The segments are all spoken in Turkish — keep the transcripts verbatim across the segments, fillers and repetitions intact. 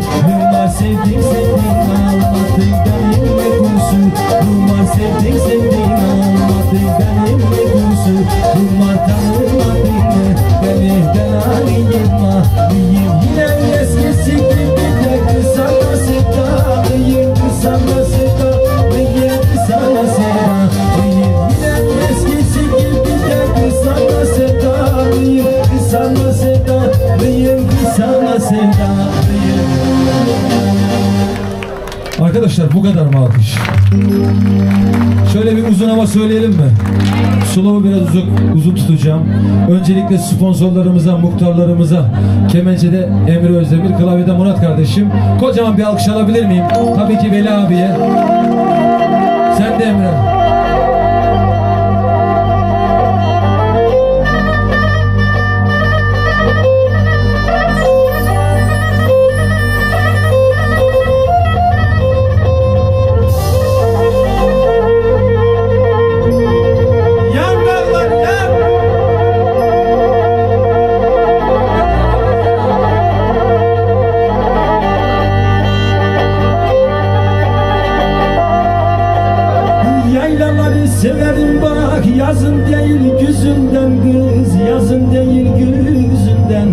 Rumar sevdik sevdik anlattık benimle kursun. Rumar sevdik sevdik anlattık benimle kursun. Rumar tanımadık mı beni delali yıkma. Büyüm yine eskisi gibi de kısa nasıpta. Büyüm kısa nasıpta. Büyüm kısa nasıpta. Büyüm yine eskisi gibi de kısa nasıpta. Büyüm kısa nasıpta. Büyüm kısa nasıpta. Arkadaşlar bu kadar mı alkış? Şöyle bir uzun ama söyleyelim mi? Slow'u biraz uzun, uzun tutacağım. Öncelikle sponsorlarımıza, muhtarlarımıza, kemençede Emre Özdemir, klavyede Murat kardeşim. Kocaman bir alkış alabilir miyim? Tabii ki Veli abiye. Sen de Emre. Severim bak yazın değil güzünden kız, yazın değil güzünden.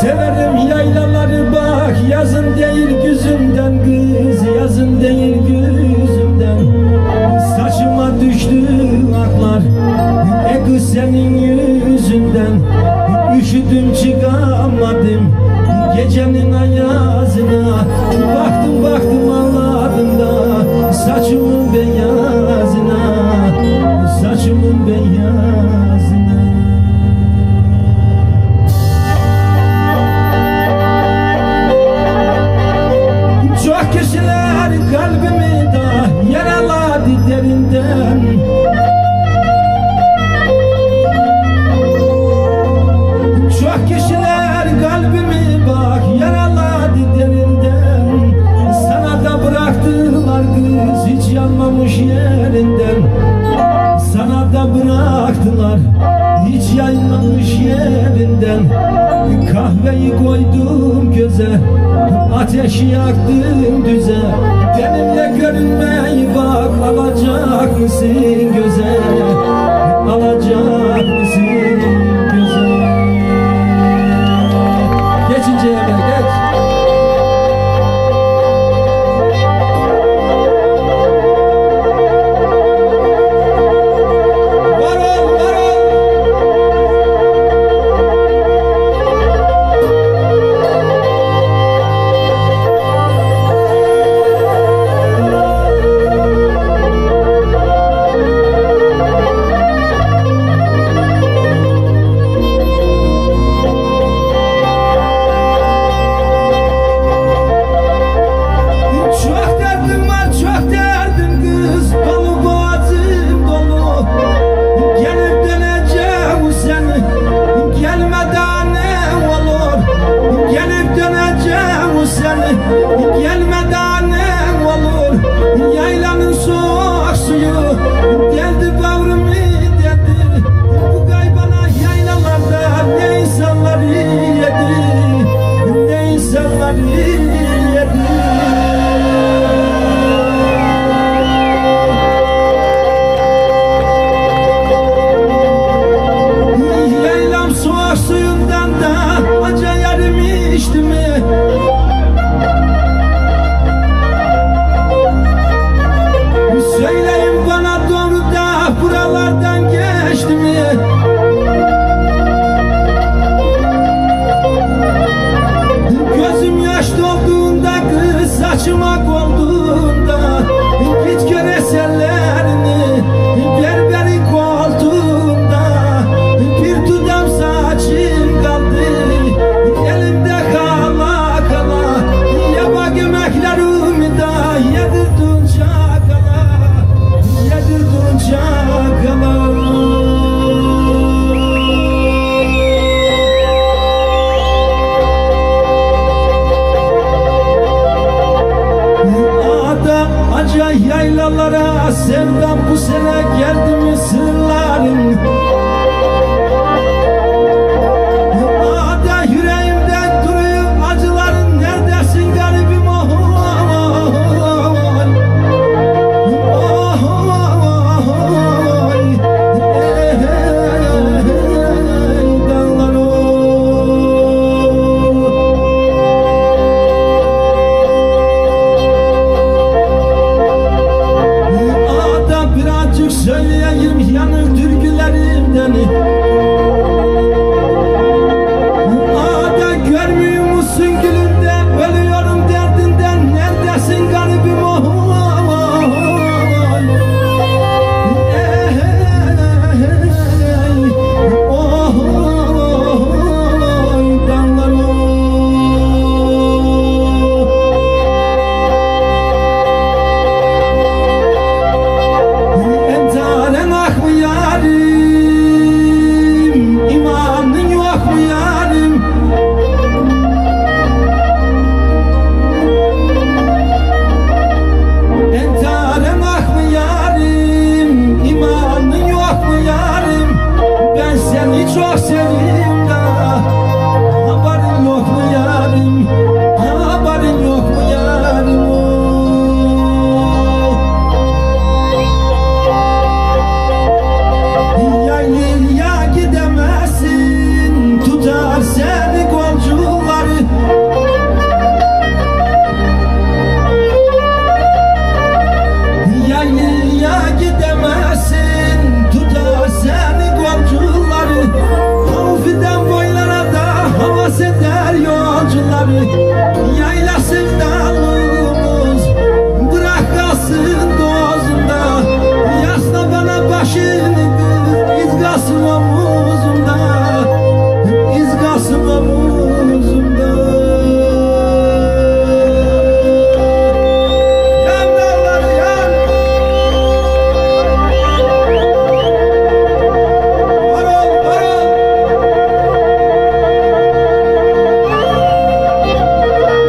Severim yaylaları bak yazın değil güzünden kız, yazın değil güzünden. Saçıma düştü aklar e kız senin yüzünden. Üşüdüm çıkamadım gecenin ayazına. Baktım baktım ağladım da saçımın beyazına, saçımın beyazına. Çok kişiler kalbimi da yaraladı derinden. Çok kişiler kalbimi bak yaraladı derinden. Sana da bıraktılar kız hiç yanmamış yerinden. Sana da bıraktılar hiç yanmamış yerinden. Kahveyi koydum göze, ateşi yaktım düze. Benimle görünmeyi bak alacak mısın göze, alacak mısın? Aklımdan bu sene geldi mi sırların? Hala yüreğimden duruyor acıların. Neredesin garibim oh oh söyleyeyim yanık türkülerimden. Ada görmüyor musun gülünde ölüyorum derdinden. Neredesin garibim oh oh oh oh oh damlar oh. Yaylasın dalımız, bırak kalsın dozunda. Yasla bana başını, iz kalsın omuzumda, iz kalsın omuzumda. Yan dallar yan. Horon horon.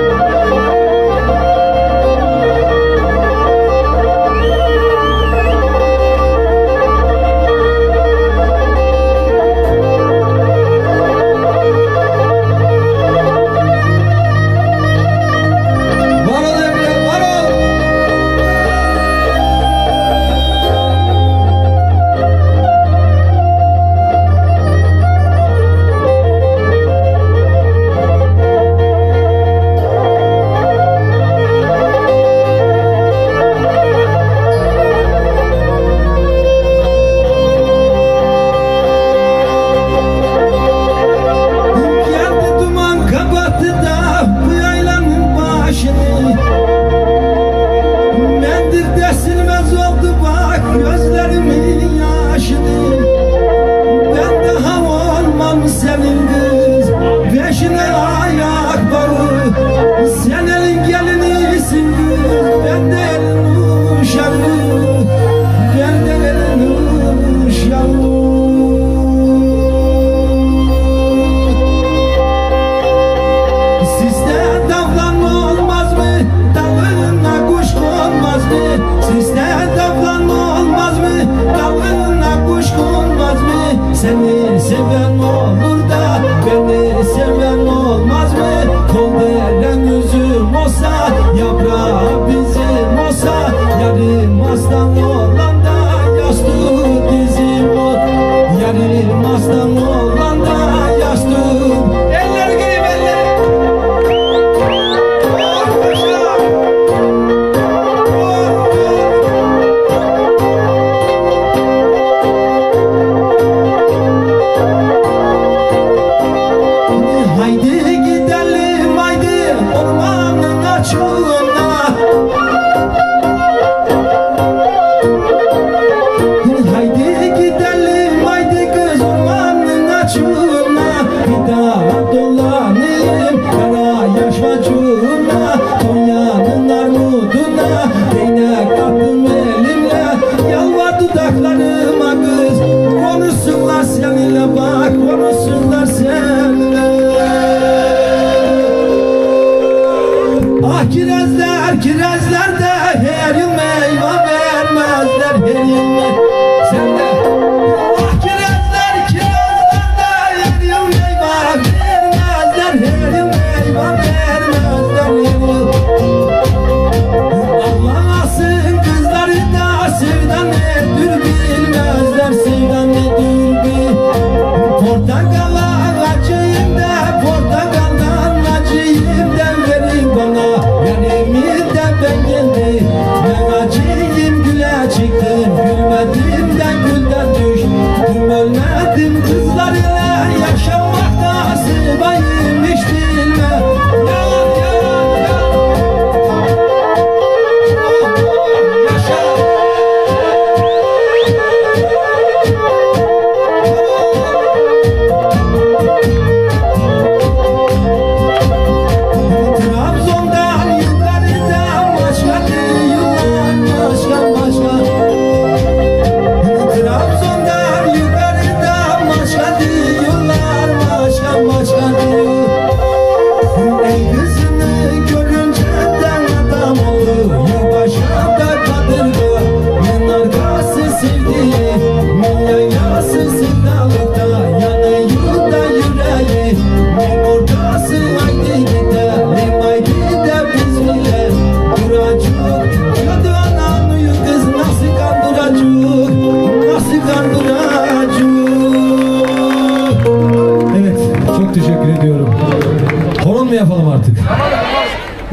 Thank you.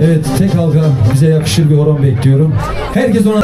Evet, tek halka bize yakışır bir horon bekliyorum. Herkes ona...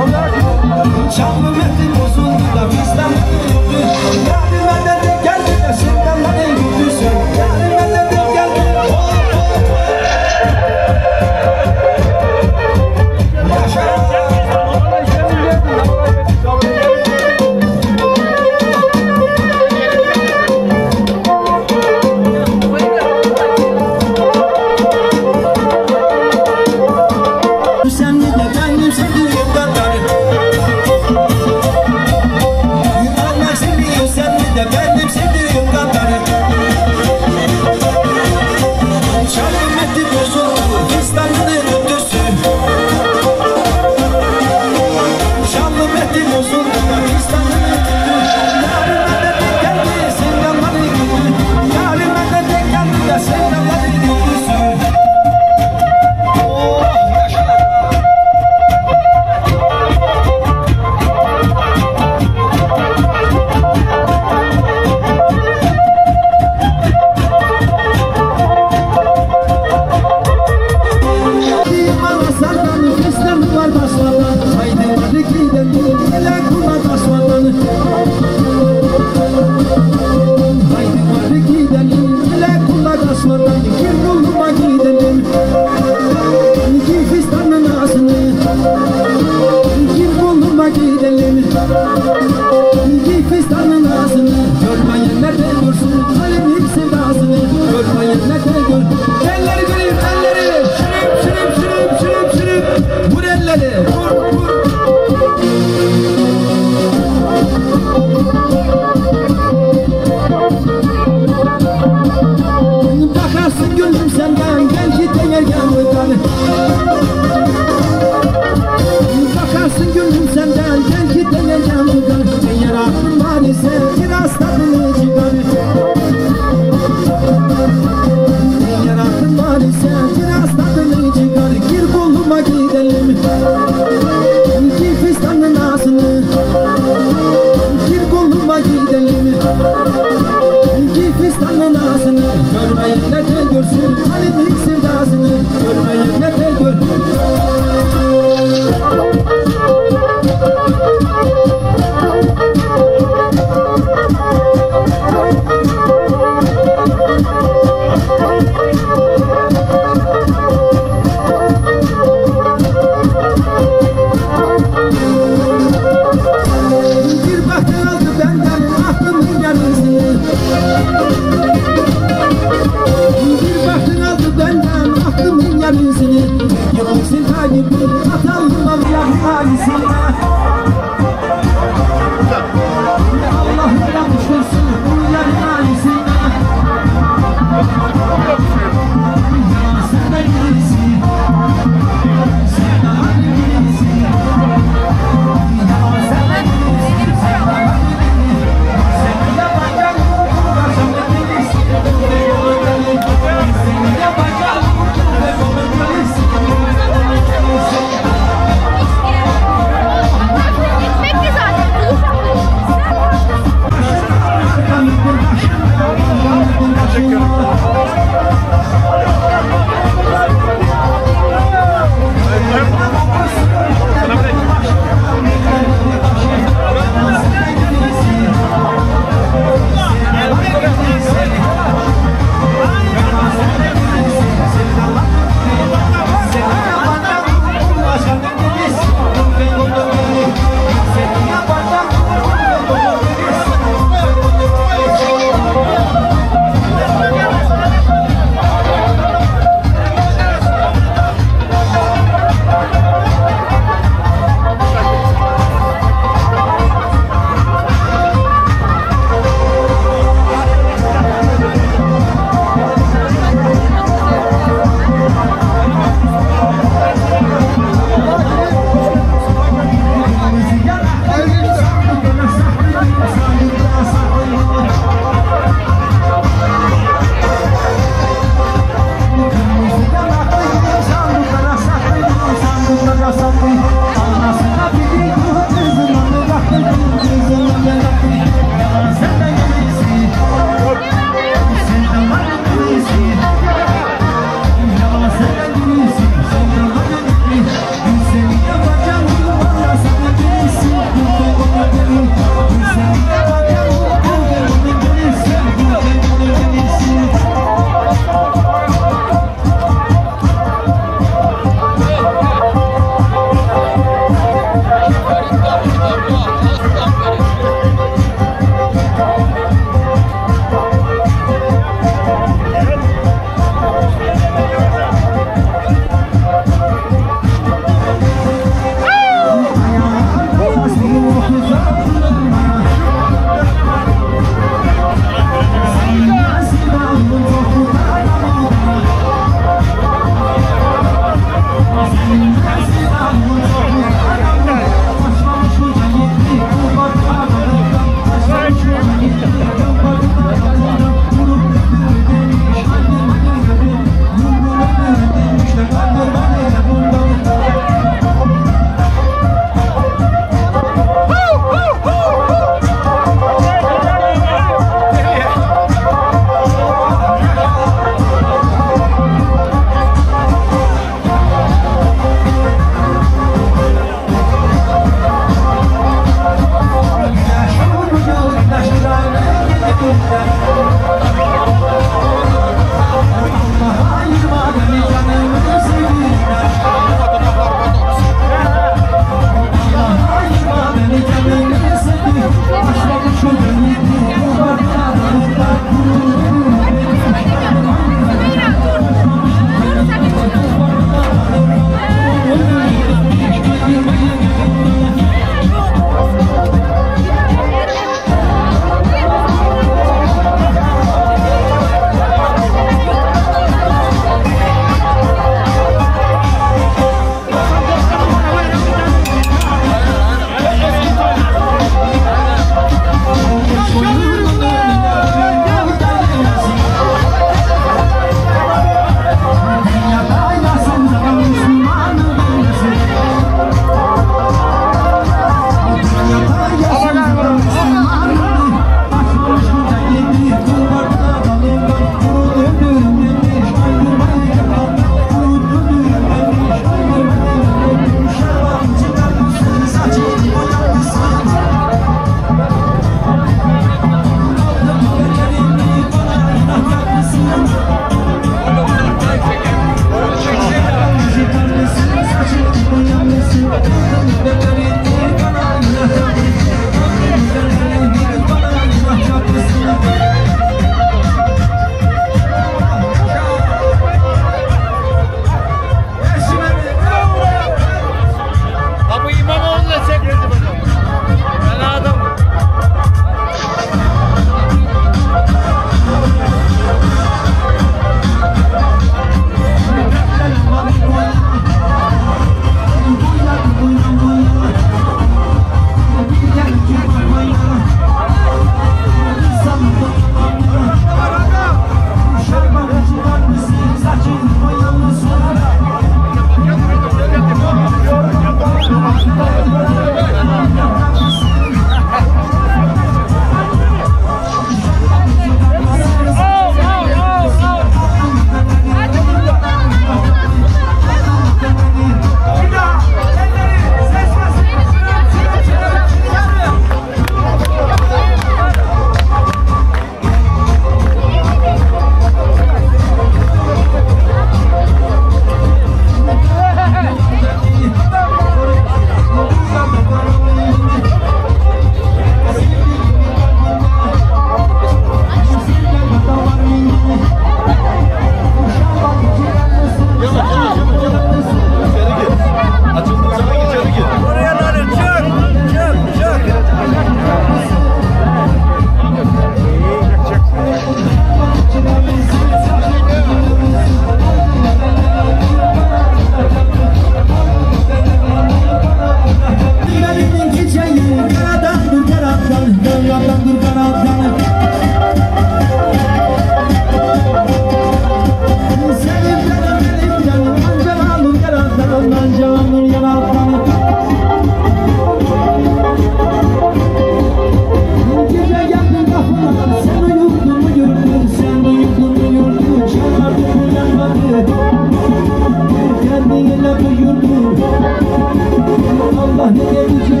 Allah ne